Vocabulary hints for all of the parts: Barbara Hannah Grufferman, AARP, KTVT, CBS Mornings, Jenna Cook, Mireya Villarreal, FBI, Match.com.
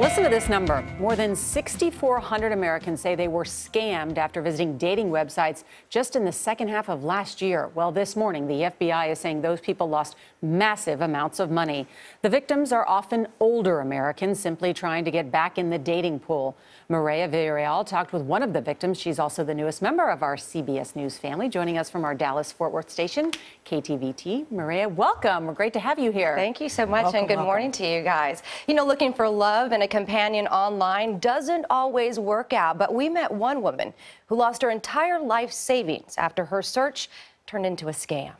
Listen to this number. More than 6,400 Americans say they were scammed after visiting dating websites just in the second half of last year. Well, this morning, the FBI is saying those people lost massive amounts of money. The victims are often older Americans simply trying to get back in the dating pool. Mireya Villarreal talked with one of the victims. She's also the newest member of our CBS News family, joining us from our Dallas-Fort Worth station, KTVT. Mireya, welcome. We're great to have you here. Thank you so much, and good morning to you guys. You know, looking for love and a companion online doesn't always work out, but we met one woman who lost her entire life savings after her search turned into a scam.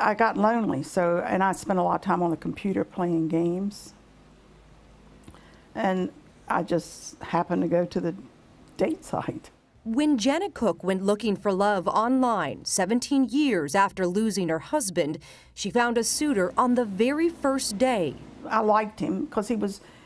I got lonely, and I spent a lot of time on the computer playing games, and I just happened to go to the date site. When Jenna Cook went looking for love online 17 years after losing her husband, she found a suitor on the very first day. I liked him because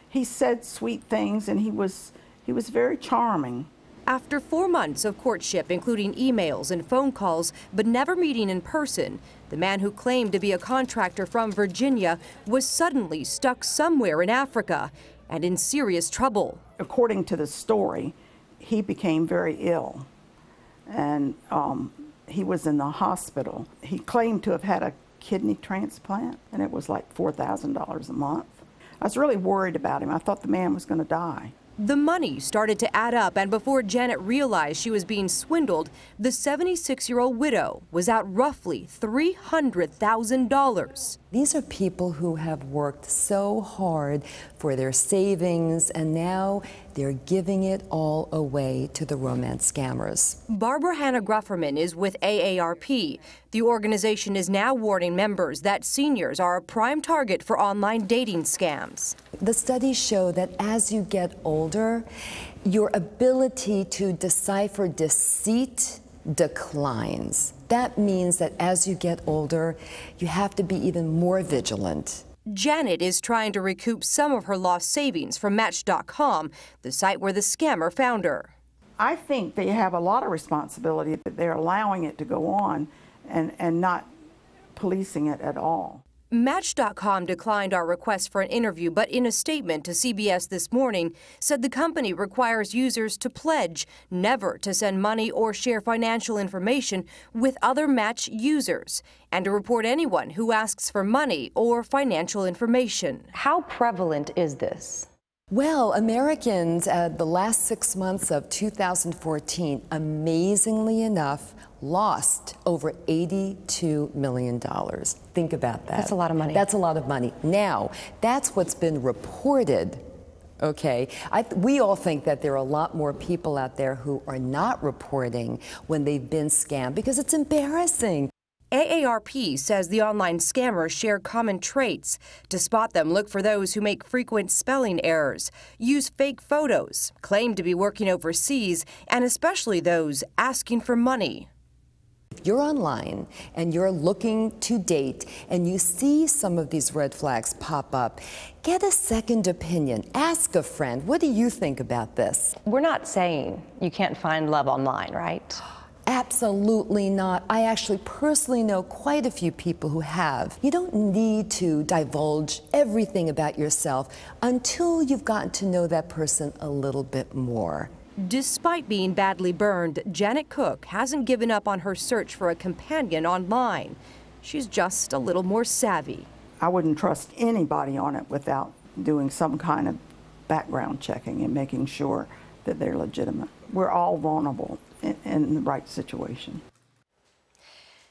he said sweet things, and he was very charming. After 4 months of courtship, including emails and phone calls, but never meeting in person, the man who claimed to be a contractor from Virginia was suddenly stuck somewhere in Africa and in serious trouble. According to the story, he became very ill, and he was in the hospital. He claimed to have had a kidney transplant, and it was like $4,000 a month. I was really worried about him. I thought the man was going to die. The money started to add up, and before Janet realized she was being swindled, the 76-year-old widow was out roughly $300,000. These are people who have worked so hard for their savings, and now they're giving it all away to the romance scammers. Barbara Hannah Grufferman is with AARP. The organization is now warning members that seniors are a prime target for online dating scams. The studies show that as you get older, your ability to decipher deceit declines. That means that as you get older, you have to be even more vigilant. Janet is trying to recoup some of her lost savings from Match.com, the site where the scammer found her. I think they have a lot of responsibility, but they're allowing it to go on and not policing it at all. Match.com declined our request for an interview, but in a statement to CBS This Morning said the company requires users to pledge never to send money or share financial information with other Match users and to report anyone who asks for money or financial information. How prevalent is this? Well, Americans, the last 6 months of 2014, amazingly enough, lost over $82 million. Think about that. That's a lot of money. That's a lot of money. Now, that's what's been reported, okay? We all think that there are a lot more people out there who are not reporting when they've been scammed because it's embarrassing. AARP says the online scammers share common traits. To spot them, look for those who make frequent spelling errors, use fake photos, claim to be working overseas, and especially those asking for money. If you're online and you're looking to date and you see some of these red flags pop up, get a second opinion. Ask a friend, what do you think about this? We're not saying you can't find love online, right? Absolutely not. I actually personally know quite a few people who have. You don't need to divulge everything about yourself until you've gotten to know that person a little bit more. Despite being badly burned, Janet Cook hasn't given up on her search for a companion online. She's just a little more savvy. I wouldn't trust anybody on it without doing some kind of background checking and making sure that they're legitimate. We're all vulnerable in the right situation.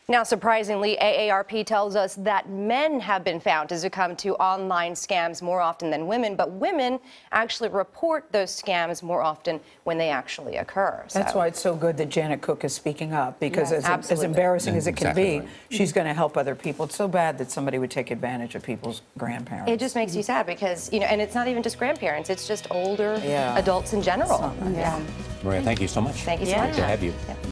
Now, surprisingly, AARP tells us that men have been found to succumb to online scams more often than women, but women actually report those scams more often when they actually occur. So. That's why it's so good that Janet Cook is speaking up, because yes, as embarrassing as it can be, right. She's going to help other people. It's so bad that somebody would take advantage of people's grandparents. It just makes you sad because, you know, and it's not even just grandparents, it's just older adults in general. Nice. Yeah. Mireya, thank you so much. Thank you so much. Great to have you. Yeah.